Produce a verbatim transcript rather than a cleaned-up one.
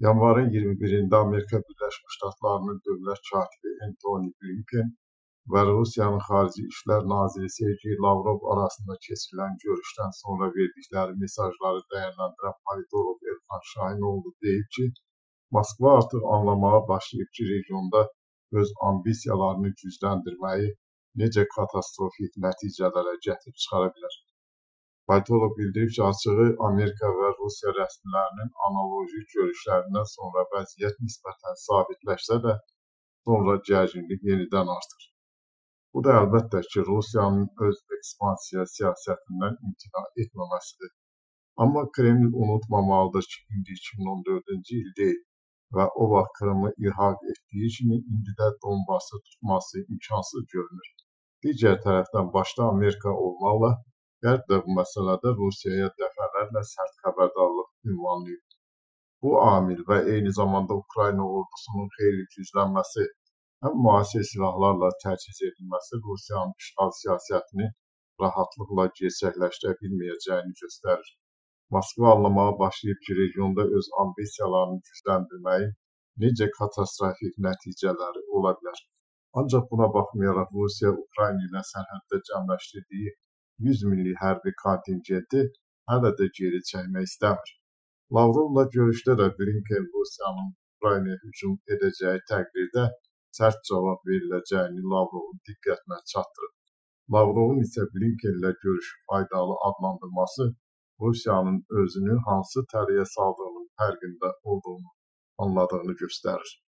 Yanvarın iyirmi birində Amerika Birləşmiş Ştatlarının dövlət katibi Antony Blinken və Rusiyanın Xarici İşlər Naziri Sergey Lavrov arasında keçirilən görüşdən sonra verdikləri mesajları dəyərləndirən politoloq Elfan Şahinoğlu deyib ki, Moskva artıq anlamağa başlayıb ki, regionda öz ambisiyalarını gücləndirməyi necə katastrofik nəticələrə gətirib çıxara bilər. Politolog bildirib ki, açığı Amerika və Rusiya rəsmilərinin analoji görüşlərindən sonra vəziyyət nisbətən sabitləşsə də, sonra gərginlik yenidən artır. Bu da əlbəttə ki, Rusiyanın öz ekspansiya siyasətindən imtina etməməsidir. Amma Kreml unutmamalıdır ki, indi iki min on dördüncü il deyil və o vaxt Krımı ilhaq etdiyi kimi indi də Donbası tutması imkansız görünür. Digər tərəfdən başda Amerika olmaqla, Qərb də bu məsələdə Rusiyaya dəfələrlə sərt xəbərdarlıq ünvanlayıb. Bu amil və eyni zamanda Ukrayna ordusunun xeyli güclənməsi, həm müasir silahlarla təchiz edilməsi Rusiyanın işğal siyasətini rahatlıqla gerçəkləşdirə bilməyəcəyini göstərir. Moskva anlamağa başlayıb ki, regionda öz ambisiyalarını gücləndirməyi necə katastrofik nəticələri ola bilər. Ancaq buna baxmayaraq Rusiya Ukrayna ilə sərhəddə cəmləşdirdiyi yüz millik hərbi kontingenti hələ də geri çəkmək istəmir. Lavrovla görüşdə də Blinken Rusiyanın Ukraynaya hücum edəcəyi təqdirdə sərt cavab veriləcəyini Lavrovun diqqətinə çatdırıb. Lavrovun isə Blinkenlə görüşü faydalı adlandırması Rusiyanın özünü hansı tələyə saldığının fərqində olduğunu anladığını göstərir.